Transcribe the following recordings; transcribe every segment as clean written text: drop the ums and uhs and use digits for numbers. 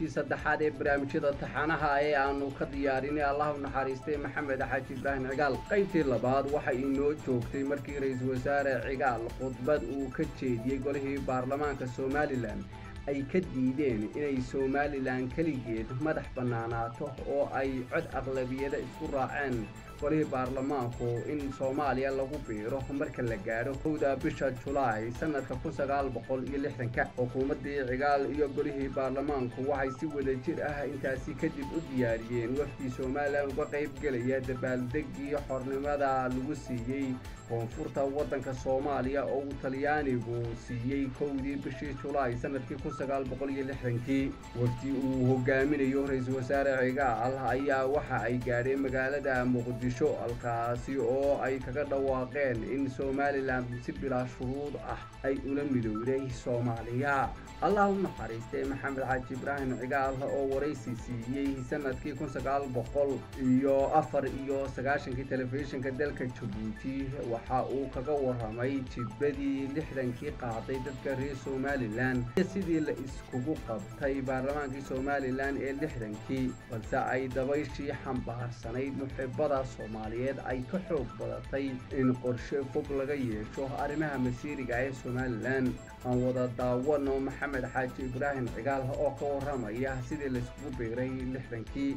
جدكي صدحات برامج هذا تحنها أي أنو كدياريني الله ونحارسته محمد حاجي إبراهيم إيغال قيمتي لبعض وحي إنه جوكتي مركي رئيس وزراء إيغال خطبة وكتشيدي قوله برلمان كسومالي لان أي كديدين إني سومالي لان كليجيد مدح بناناته أو أي عد أغلبية إسراعين قوله برلمان خو إن سوماليا لغوبي روح مركي لغاره خودا بشا جولاي سنة كفوساقال بقول إلي حنكا وقومة دي إيغال يقوله برلمان خو وحي سيودة جرأها إنتاسي كدب أدياريين وفدي سوماليا وقعيب قليا دبال دقي حرنمادا لغوسيي koonfurta waddanka Soomaaliya oo Talyaanigu siiyay koodii bishii Julaay sanadkii 1960 waqti uu hogaaminayo ra'iisul wasaare Igaal ayaa waxa ay gaareen magaalada Muqdisho halkaas oo ay kaga dhawaaqeen in Soomaaliland si bilaash shuruud ah ay ula midowday Soomaaliya. Allahumma xariistay Maxamed Xaaji Ibraahim Igaal oo waraysi siiyay sanadkii 1994 telefishinka dalka Djibouti waxa uu kaga waramay jibadii 6-kii qaaday dadka reer Soomaaliland sidii la iskugu qabtay baarlamaankii Soomaaliland ee 6-kii balse ay dabayshii xambaarsanayd muxibada Soomaaliyeed ay ka xoog badatay in qorshe fog laga yeesho arrimaha masiiriga ee Soomaaliland aan wada daawano Maxamed Xaaji Ibraahim Igaal oo ka waramaya sidii la iskugu beeray 6-kii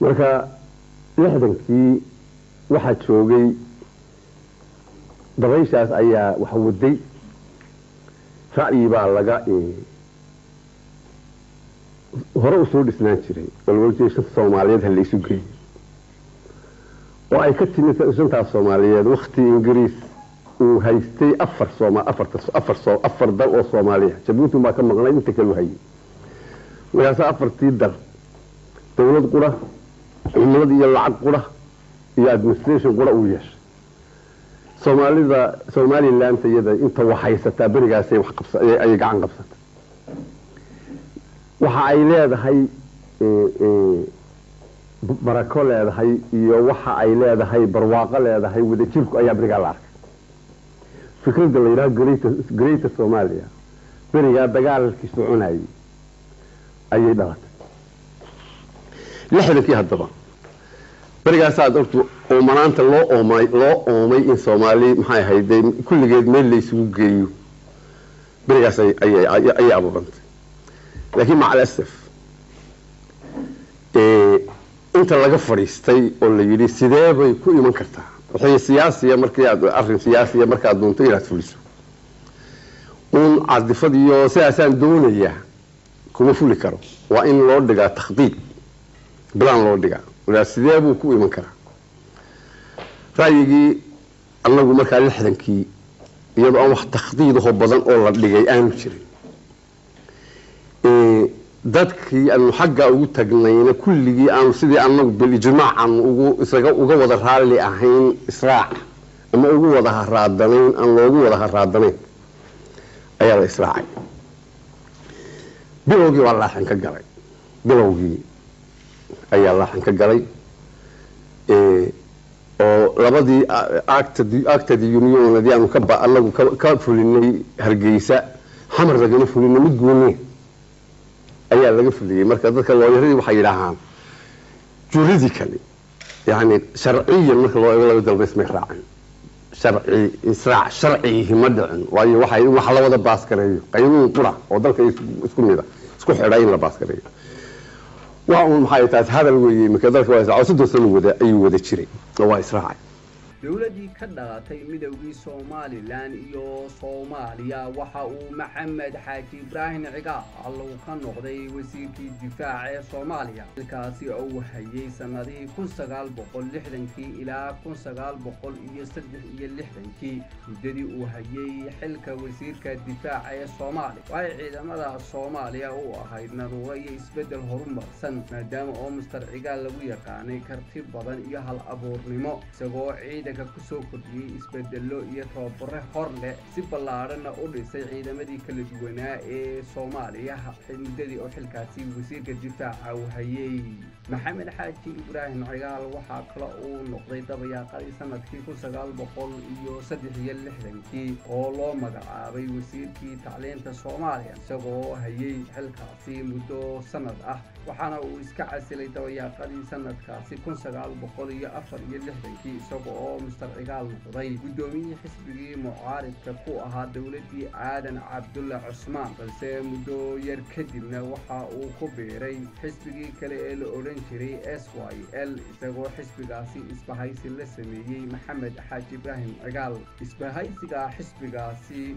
marka 6-kii waxa joogay dabayshaas ayaa wax waday ra'yi baa laga hore u soo dhisnaan jiray walwaljeeshada Soomaaliyeed ha la isu geeyay oo ay ka timid ishantaas Soomaaliyeed waqti Ingiriis uu haystay afar dal oo Soomaaliya Jabuuti baa ka maqnay inta kale hayay markaasa afartii dal dawlad qura cimilada iyo lacag qura iyo administration qura uu yeeshay Somaliland iyada inta waxaysataa barigaas ay wax qabsan ay gacan qabsatay waxa ay leedahay barako leedahay iyo waxa ay leedahay barwaaqo leedahay wadajirku ayaa bariga la arkay fikradda la yiraahdo great Somalia bariga dagaalkii soconayay ayay dhalatay lixdii haddaba barigaas aad ortu oomanaanta loo oomay in Soomaali maxay haydeen kulligeed meel la isugu geeyo barigaas ay abuurantay laakiin macal asaf inta laga fariistay oo la yiri sidee bay ku iman kartaa waxay siyaasiga markii aad arrin siyaasiga markaa doonto inaad fuliso un cadifadiyo siyaasaan doonaya kuma fuli karo waa in loo dhigaa takhdiid bilan loo dhigaa ولا سيدابو كوي من كرا رأيي الله جمرك على الحذنكي يبقى واحد تخطيط خبزان الله اللي جاي أنا بشري ذاتكي المحقق وتجنينا كل جي أنا سيدي أنا بالجماعة أنا وجو وظهر لي أحين إسراع أما وجو وظهر رادنين أنا وجو وظهر رادنين أيار إسراعي بلوجي والله حنك جري بلوجي أي الله حنك قري أو لبدي أكتدي يوميون الذي أنا كبا الله كافر لني هرجيسة حمر رجلنا فلنا متجوني أي الله كفر لي مركز الله يهدي وحيرهم جوريزيكالي يعني شرعيا مثل الله يقول بدل بس مخرعن شرعي إسراع شرعي مدعن وأي وحي وحلا وضب عسكري قيمون طرع وضلك يسكون هذا يسكون حراين لبعسكري وأنا أقول لك هذا الوجه مكذب وأنا أقول لك هذا الوجه مكذب dowladii ka dhalatay midowgii Soomaaliland iyo Soomaaliya waxa uu Maxamed Xaaji Ibraahim Igaal uu ka noqday wasiirkii difaaca ee Soomaaliya halkaasii uu hayay sanadihii 1960 ilaa 1963 muddadii uu hayay xilka wasiirka difaaca ee Soomaaliya waxay ciidamada Soomaaliya u ahayd naruuray isbedel horumarsan maadaama oo Mr. Igaal lagu yaqaanay karti badan iyo hal abuurnimo isagoo ciidanka kusoo kordhiyay isbeddello iyo tababarro hor leh si ballaarana u dhisay ciidamadii kala duwanaa ee Soomaaliya xilmudadii oo xilkaasi wasiirka difaaca uu hayay Maxamed Xaaji Ibraahim Iigaal waxa kala uu noqday dabayaaqadii sanadkii 1963 oo loo magacaabay wasiirkii tacliinta Soomaaliya isagoo hayay xilkaasi muddo sanad ah waxaana uu iska casilay dabayaaqadii sanadkaasi 1964 isagoo Mr. Iigaal noqday gudoomiyihii xisbigii mucaaridka ku ahaa dawladii Aadan Cabdulla Cusmaan balse muddo yar kadibna waxa uu ku biiray xisbigii kale ee SYL isagoo xisbigaasi isbahaysi la sameeyay Maxamed Xaaji Ibraahim Iigaal isbahaysiga xisbigaasi